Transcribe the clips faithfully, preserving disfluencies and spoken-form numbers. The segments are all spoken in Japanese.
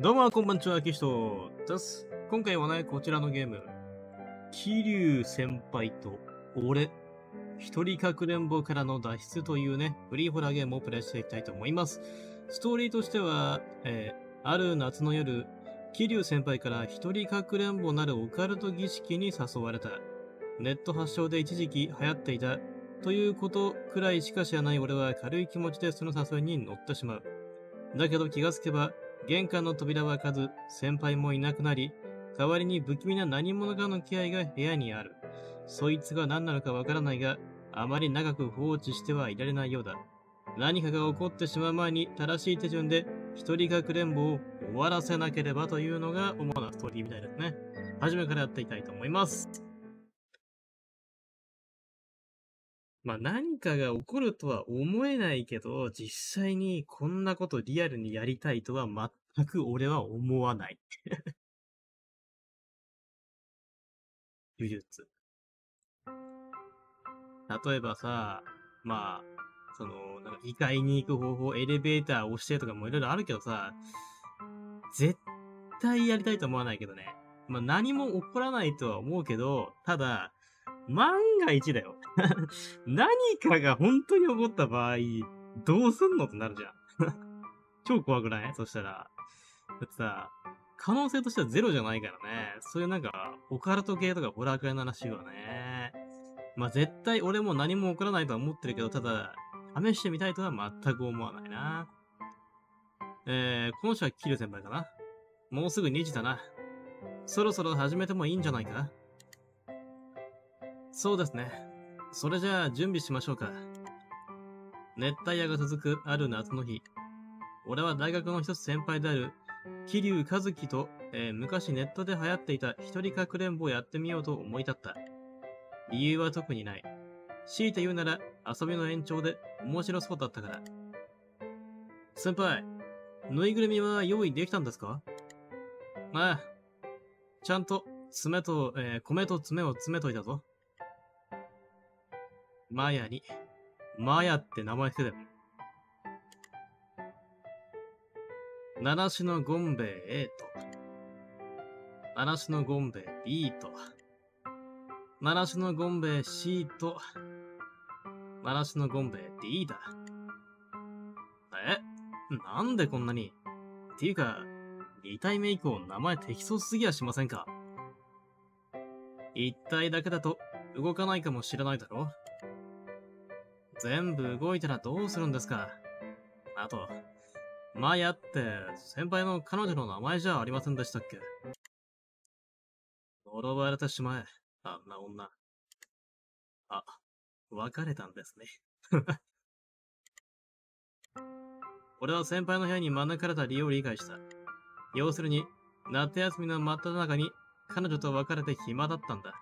どうも、こんばんちは、キシトです。今回はね、こちらのゲーム、桐生先輩と俺、一人かくれんぼからの脱出というね、フリーホラーゲームをプレイしていきたいと思います。ストーリーとしては、えー、ある夏の夜、桐生先輩から一人かくれんぼなるオカルト儀式に誘われた。ネット発祥で一時期流行っていた、ということくらいしか知らない俺は軽い気持ちでその誘いに乗ってしまう。だけど気がつけば、玄関の扉は開かず、先輩もいなくなり、代わりに不気味な何者かの気配が部屋にある。そいつが何なのかわからないが、あまり長く放置してはいられないようだ。何かが起こってしまう前に正しい手順で、一人かくれんぼを終わらせなければというのが主なストーリーみたいですね。初めからやっていきたいと思います。まあ何かが起こるとは思えないけど、実際にこんなことリアルにやりたいとは全く俺は思わない。呪術。例えばさ、まあ、その、なんか異界に行く方法、エレベーター押してとかもいろいろあるけどさ、絶対やりたいと思わないけどね。まあ何も起こらないとは思うけど、ただ、万が一だよ。何かが本当に起こった場合、どうすんのってなるじゃん。超怖くない？そしたら。だってさ、可能性としてはゼロじゃないからね。そういうなんか、オカルト系とかホラー系の話はね。まあ、絶対俺も何も起こらないとは思ってるけど、ただ、試してみたいとは全く思わないな。えー、この人は桐生先輩かな。もうすぐにじだな。そろそろ始めてもいいんじゃないか？そうですね。それじゃあ準備しましょうか。熱帯夜が続くある夏の日。俺は大学の一つ先輩である、桐生和樹と、えー、昔ネットで流行っていた一人かくれんぼをやってみようと思い立った。理由は特にない。強いて言うなら遊びの延長で面白そうだったから。先輩、ぬいぐるみは用意できたんですか？ああ。ちゃんと、爪と、えー、米と爪を詰めといたぞ。マヤに、マヤって名前つけてる。七種のゴンベイ A と、七種のゴンベイ B と、七種のゴンベイ C と、七種のゴンベイ D だ。え？なんでこんなに？っていうか、に体目以降名前適当すぎやしませんか？いち体だけだと動かないかもしれないだろ？全部動いたらどうするんですか？あと、マヤって先輩の彼女の名前じゃありませんでしたっけ？呪われてしまえ、あんな女。あ、別れたんですね。俺は先輩の部屋に招かれた理由を理解した。要するに、夏休みの真っただ中に彼女と別れて暇だったんだ。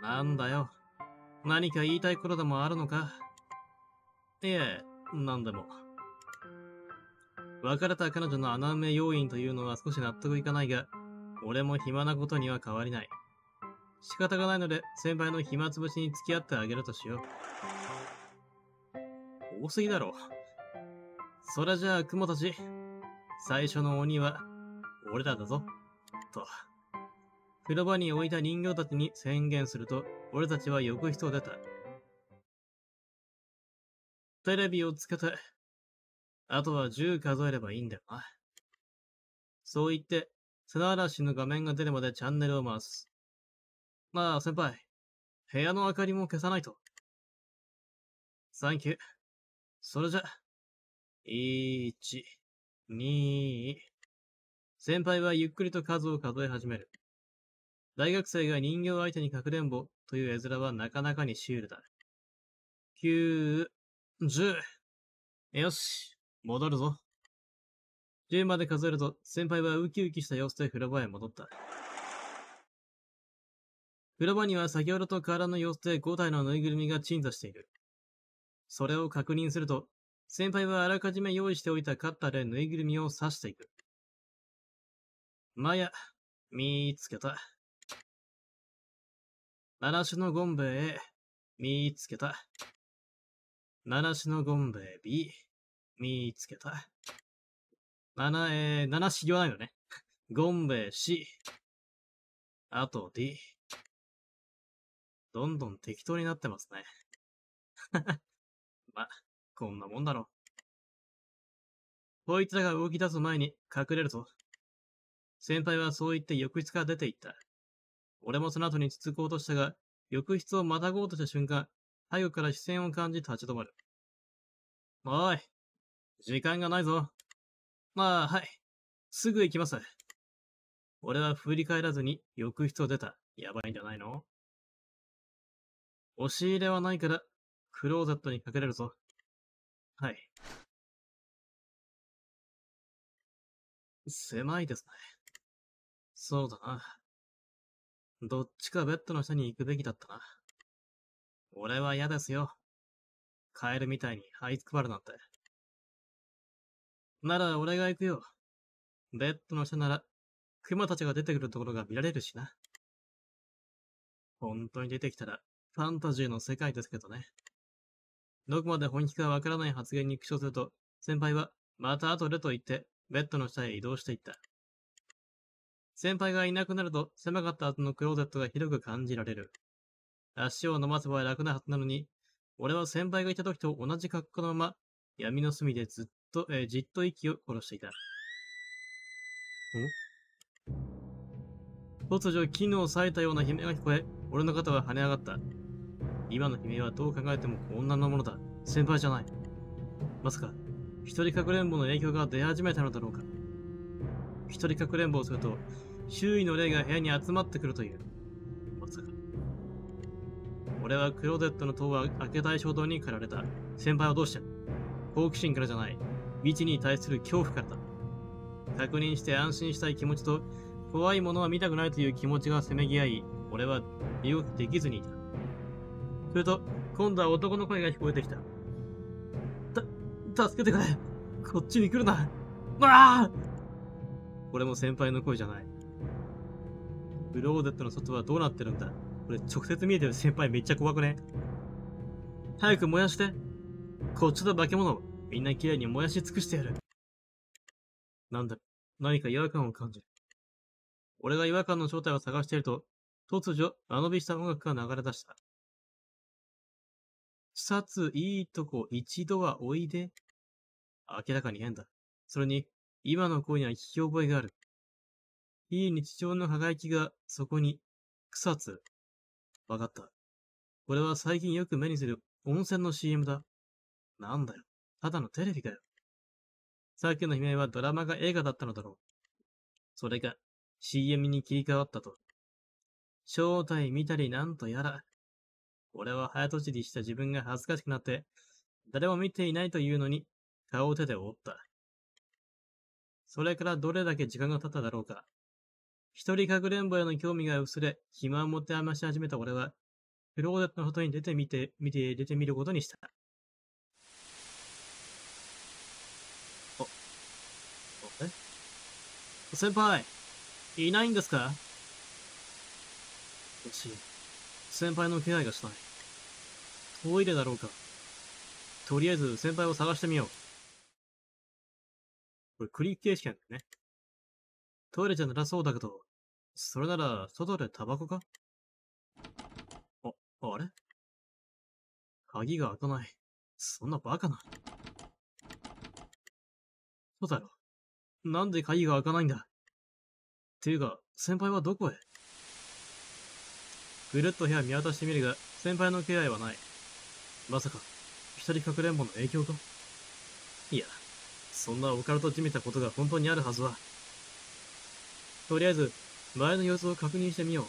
なんだよ。何か言いたいことでもあるのか？いえ、なんでも。別れた彼女の穴埋め要因というのは少し納得いかないが、俺も暇なことには変わりない。仕方がないので、先輩の暇つぶしに付き合ってあげるとしよう。多すぎだろ。それじゃあ、雲たち。最初の鬼は、俺らだぞ。と。風呂場に置いた人形たちに宣言すると、俺たちは浴室を出た。テレビをつけて、あとはじゅう数えればいいんだよな。そう言って、砂嵐の画面が出るまでチャンネルを回す。まあ、先輩、部屋の明かりも消さないと。サンキュー。それじゃ、いち、に、先輩はゆっくりと数を数え始める。大学生が人形相手にかくれんぼという絵面はなかなかにシュールだ。きゅう、じゅう。よし、戻るぞ。じゅうまで数えると、先輩はウキウキした様子で風呂場へ戻った。風呂場には先ほどと変わらぬ様子でご体のぬいぐるみが鎮座している。それを確認すると、先輩はあらかじめ用意しておいたカッターでぬいぐるみを刺していく。マヤ、見つけた。七種のゴンベイ A、見つけた。七種のゴンベイ B、見つけた。なな、えー、ななし行ないのね。ゴンベシ。あと D。どんどん適当になってますね。ま、こんなもんだろう。こいつらが動き出す前に隠れるぞ。先輩はそう言って浴室から出て行った。俺もその後に続こうとしたが、浴室をまたごうとした瞬間、背後から視線を感じ立ち止まる。おい、時間がないぞ。まあ、はい。すぐ行きます。俺は振り返らずに浴室を出た。やばいんじゃないの？押し入れはないから、クローゼットにかけれるぞ。はい。狭いですね。そうだな。どっちかベッドの下に行くべきだったな。俺は嫌ですよ。カエルみたいに這いつくばるなんて。なら俺が行くよ。ベッドの下なら、クマたちが出てくるところが見られるしな。本当に出てきたら、ファンタジーの世界ですけどね。どこまで本気かわからない発言に苦笑すると、先輩は、また後でと言って、ベッドの下へ移動していった。先輩がいなくなると、狭かった後のクローゼットが広く感じられる。足を伸ばせば楽なはずなのに、俺は先輩がいた時と同じ格好のまま、闇の隅でずっと、えー、じっと息を殺していた。お？突如、絹を裂いたような悲鳴が聞こえ、俺の肩は跳ね上がった。今の悲鳴はどう考えても女のものだ。先輩じゃない。まさか、一人かくれんぼの影響が出始めたのだろうか。一人かくれんぼをすると、周囲の霊が部屋に集まってくるという。まさか。俺はクローゼットの塔を開けたい衝動に駆られた。先輩はどうした？好奇心からじゃない。未知に対する恐怖からだ。確認して安心したい気持ちと、怖いものは見たくないという気持ちがせめぎ合い、俺は身動きできずにいた。すると、今度は男の声が聞こえてきた。た、助けてくれ。こっちに来るな。わあ！これも先輩の声じゃない。クローゼットの外はどうなってるんだ？これ直接見えてる先輩めっちゃ怖くね？早く燃やして。こっちだ化け物。みんな綺麗に燃やし尽くしてやる。なんだ、何か違和感を感じる。俺が違和感の正体を探していると、突如、間延びした音楽が流れ出した。さつ、いいとこ、一度はおいで。明らかに変だ。それに、今の声には聞き覚えがある。いい日常の輝きが、そこに、草津。わかった。これは最近よく目にする温泉の シーエム だ。なんだよ。ただのテレビかよ。さっきの悲鳴はドラマが映画だったのだろう。それが、シーエム に切り替わったと。正体見たりなんとやら。俺は早とちりした自分が恥ずかしくなって、誰も見ていないというのに、顔を手で覆った。それからどれだけ時間が経っただろうか。一人かくれんぼへの興味が薄れ、暇を持て余し始めた俺は、クローゼットの外に出てみて、見て、出てみることにした。お、え？先輩、いないんですか？私、先輩の気配がしない。トイレだろうか。とりあえず先輩を探してみよう。これクリック形式なんだね。トイレじゃならそうだけど、それなら外でタバコか？あ、あれ？鍵が開かない。そんなバカな。そうだろ。なんで鍵が開かないんだ？ていうか、先輩はどこへ？ぐるっと部屋見渡してみるが、先輩の気配はない。まさか、一人かくれんぼの影響か？いや、そんなオカルトじみたことが本当にあるはずは。とりあえず、前の様子を確認してみよう。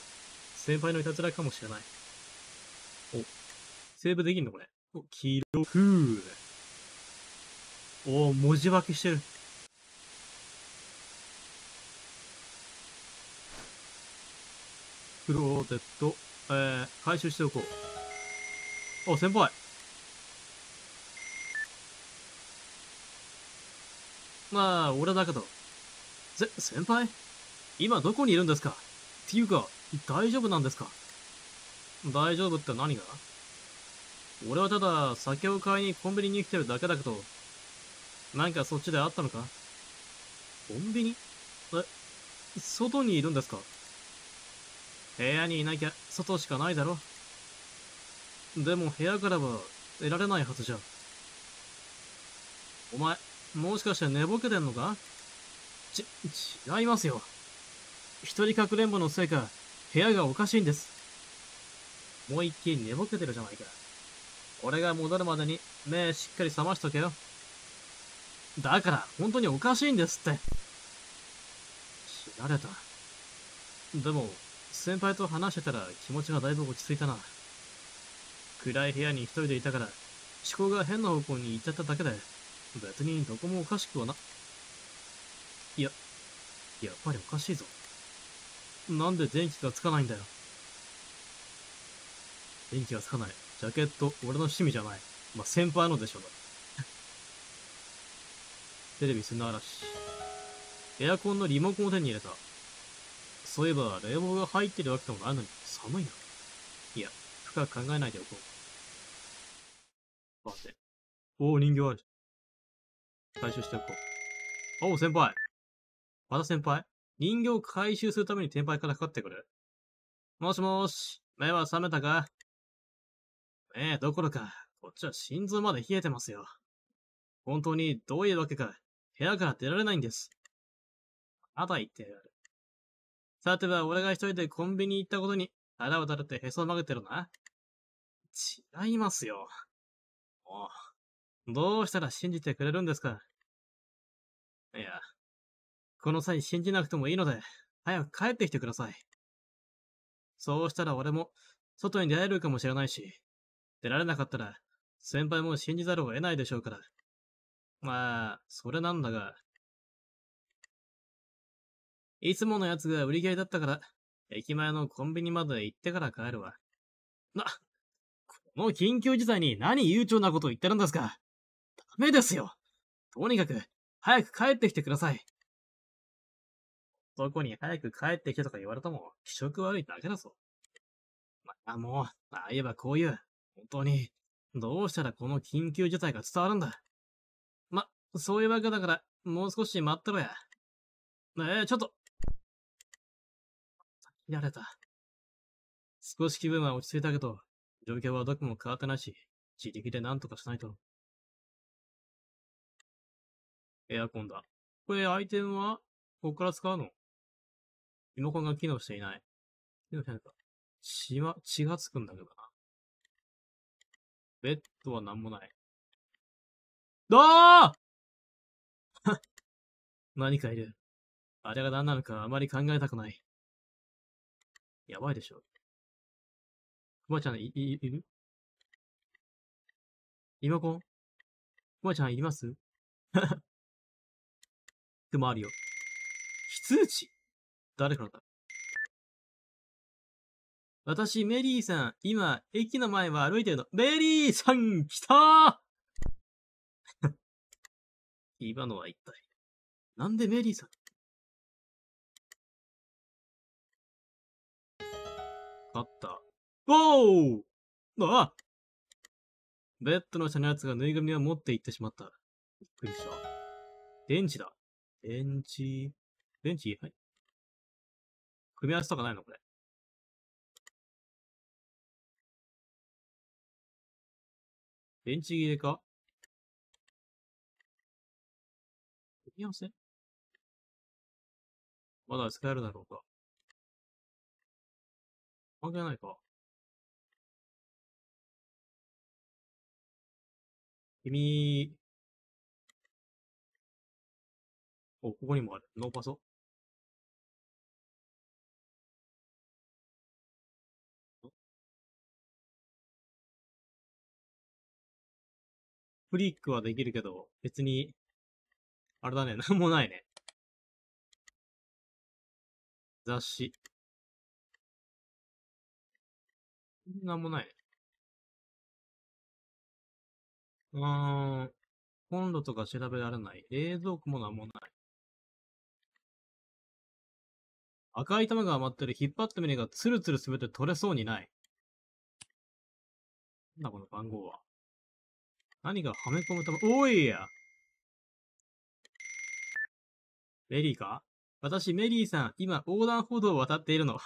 先輩のいたずらかもしれない。お、セーブできんのこれ。お、黄色、ふぅ。おー、文字分けしてる。クローゼット。えー、回収しておこう。あ、先輩。まあ、俺だけど。せ、先輩？今どこにいるんですか？っていうか、大丈夫なんですか？大丈夫って何が？俺はただ、酒を買いにコンビニに来てるだけだけど、なんかそっちであったのか？コンビニ？え、外にいるんですか？部屋にいなきゃ外しかないだろ。でも部屋からは出られないはずじゃ。お前、もしかして寝ぼけてんのか？ち、違いますよ。一人かくれんぼのせいか、部屋がおかしいんです。もう一気に寝ぼけてるじゃないか。俺が戻るまでに目しっかり覚ましとけよ。だから、本当におかしいんですって。知られた。でも、先輩と話してたら気持ちがだいぶ落ち着いたな。暗い部屋に一人でいたから、思考が変な方向に行っちゃっただけで、別にどこもおかしくはな。いや、やっぱりおかしいぞ。なんで電気がつかないんだよ。電気がつかない。ジャケット、俺の趣味じゃない。まあ、先輩のでしょうが。テレビ砂嵐。エアコンのリモコンを手に入れた。そういえば、冷房が入ってるわけでもないのに、寒いな。いや、深く考えないでおこう。待って。おお、人形ある。回収しておこう。おお、先輩。また先輩？人形を回収するために先輩からかかってくる。もしもーし、目は覚めたか？目どころか、こっちは心臓まで冷えてますよ。本当にどういうわけか、部屋から出られないんです。まだ言ってやる。さては、俺が一人でコンビニ行ったことに腹を立ててへそを曲げてるな。違いますよ。もう、どうしたら信じてくれるんですか？いや、この際信じなくてもいいので、早く帰ってきてください。そうしたら俺も、外に出会えるかもしれないし、出られなかったら、先輩も信じざるを得ないでしょうから。まあ、それなんだが。いつものやつが売り切れだったから、駅前のコンビニまで行ってから帰るわ。な、この緊急事態に何悠長なことを言ってるんですか？ダメですよ。とにかく、早く帰ってきてください。男に早く帰ってきてとか言われても、気色悪いだけだぞ。まあもう、ああ言えばこういう、本当に、どうしたらこの緊急事態が伝わるんだ。ま、そういうわけだから、もう少し待ってろや。ええ、ちょっと。やれた。少し気分は落ち着いたけど、状況はどこも変わってないし、自力で何とかしないと。エアコンだ。これ、アイテムはここから使うの？リモコンが機能していない。機能してないか。血は、血がつくんだけどな。ベッドはなんもない。ああ何かいる。あれが何なのかあまり考えたくない。やばいでしょ。クマちゃん、い、い、いる？リモコン？クマちゃんいります？でもあるよ。非通知？誰からだ？私、メリーさん、今、駅の前は歩いてるの。メリーさん、来たー今のは一体。なんでメリーさん？勝った。おー！あ！ベッドの下のやつがぬいぐるみを持って行ってしまった。びっくりした。電池だ。電池。電池？はい。組み合わせとかないのこれ。電池切れか？組み合わせ？まだ使えるだろうか。関係ないか。君、お、ここにもある。ノーパソ。フリックはできるけど、別に、あれだね、なんもないね。雑誌。なんもないね。うーん。コンロとか調べられない。冷蔵庫もなんもない。赤い玉が余ってる。引っ張ってみればツルツル滑って取れそうにない。なんだこの番号は。何がはめ込む玉、おいや。メリーか？私、メリーさん、今、横断歩道を渡っているの。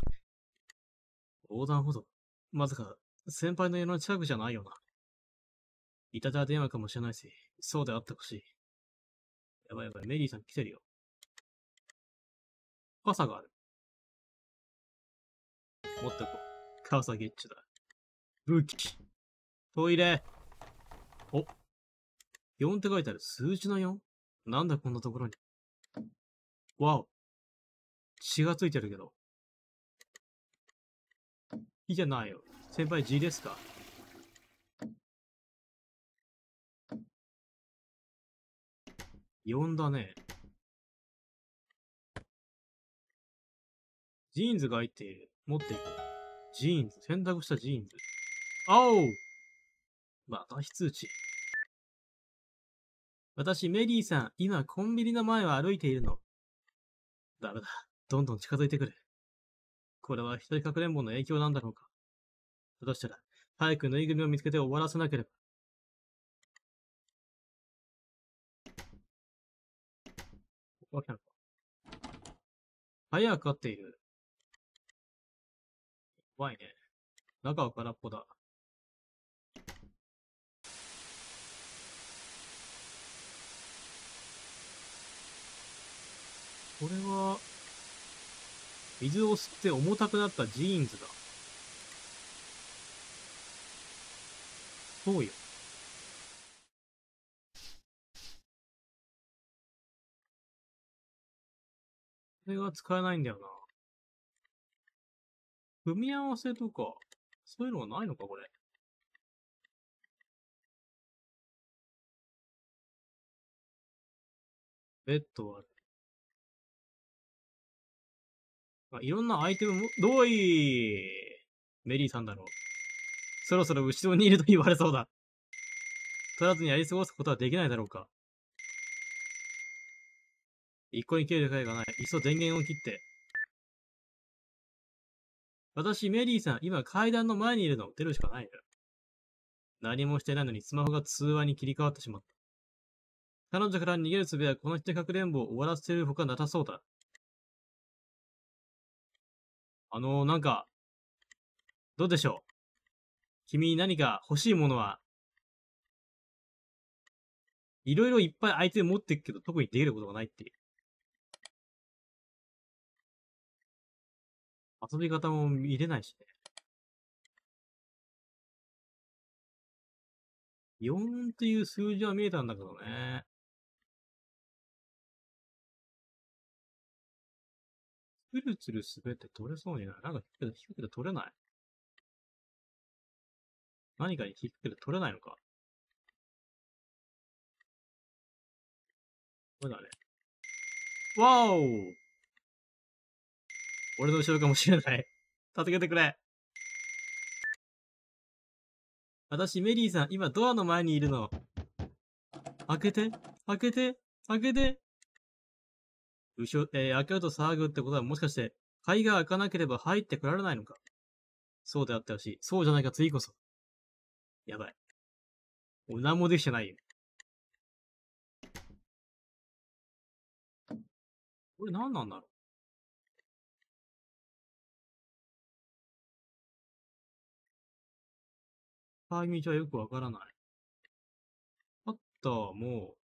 横断歩道？まさか、先輩の家の近くじゃないよな。いたたら電話かもしれないし、そうであってほしい。やばいやばい、メリーさん来てるよ。傘がある。持ってこう。傘ゲッチュだ。武器。トイレ。お。よんって書いてある。数字の よん？ なんだこんなところに。わお。血がついてるけど。いいじゃないよ。先輩 G ですか？よんだね。ジーンズが入っている。持っていく。ジーンズ。選択したジーンズ。青！また非通知。私、メリーさん。今、コンビニの前を歩いているの。ダメだ。どんどん近づいてくる。これは一人かくれんぼの影響なんだろうか。どうしたら、早くぬいぐるみを見つけて終わらせなければ。わけなのか。早くかっている。怖いね。中は空っぽだ。これは、水を吸って重たくなったジーンズだ。そうよ。これが使えないんだよな。組み合わせとか、そういうのはないのか、これ。ベッドはある。あ、いろんなアイテムも、どういメリーさんだろう。そろそろ後ろにいると言われそうだ。取らずにやり過ごすことはできないだろうか。一個に切る機会がない。いっそ電源を切って。私、メリーさん、今階段の前にいるの。出るしかないんだよ。何もしてないのにスマホが通話に切り替わってしまった。彼女から逃げる術はこの人かくれんぼを終わらせるほかなさそうだ。あのー、なんか、どうでしょう。君に何か欲しいものは、いろいろいっぱい相手を持っていくけど、特にできることがないっていう。遊び方も見れないしね。よんっていう数字は見えたんだけどね。つるつる滑って取れそうにない。なんか低くて低くて取れない。何かに低くて取れないのか。これだね。わお！俺の後ろかもしれない。助けてくれ。私、メリーさん、今ドアの前にいるの。開けて、開けて、開けて。後ろ、えー、開けると騒ぐってことはもしかして、鍵が開かなければ入ってこられないのか。そうであってほしい。そうじゃないか、次こそ。やばい。俺何もできてないよ。これ何なんだろう。使い道はよくわからない。あった、もう。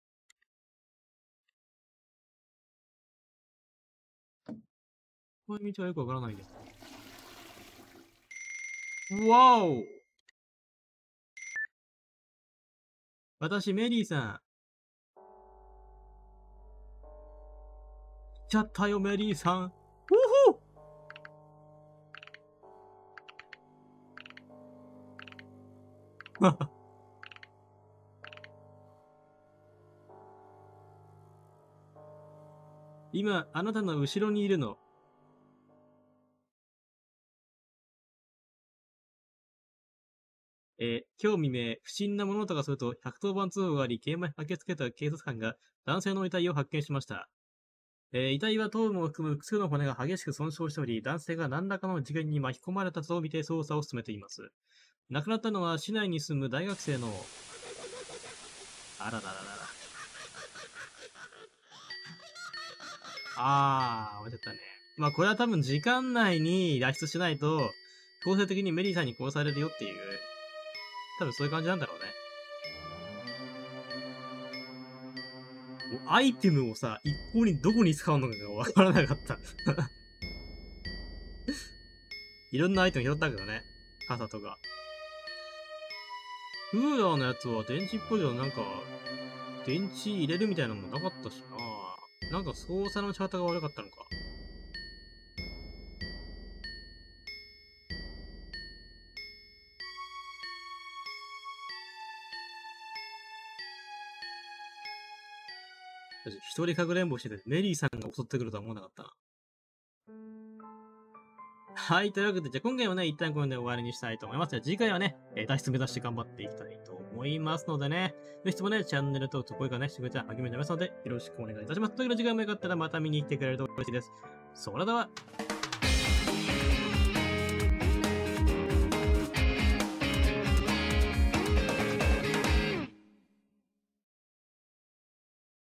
使い道はよくわからないんだよ。わお！私、メリーさん。来ちゃったよ、メリーさん。うほ！今、あなたの後ろにいるの。えー、今日未明、不審な物音がするとひゃくとおばん通報があり、現場に駆けつけた警察官が男性の遺体を発見しました。えー、遺体は頭部も含む複数の骨が激しく損傷しており、男性が何らかの事件に巻き込まれたとみて捜査を進めています。亡くなったのは市内に住む大学生の、あららららら。あー、終わっちゃったね。まあこれは多分時間内に脱出しないと、強制的にメリーさんに殺されるよっていう、多分そういう感じなんだろうね。アイテムをさ、一向にどこに使うのかがわからなかった。いろんなアイテム拾ったけどね。傘とか。クーラーのやつは電池っぽいけど、なんか、電池入れるみたいなのもなかったしな。なんか操作の仕方が悪かったのか。一人かくれんぼしてて、メリーさんが襲ってくるとは思わなかったな。はい、というわけで、じゃあ今回はね、一旦これで終わりにしたいと思います。じゃあ次回はね、脱出目指して頑張っていきたいと思いますのでね、ぜひともね、チャンネル登録、高評価ね、してくれたら励みになりますので、よろしくお願いいたします。というわけで、次回もよかったらまた見に来てくれると嬉しいです。それでは。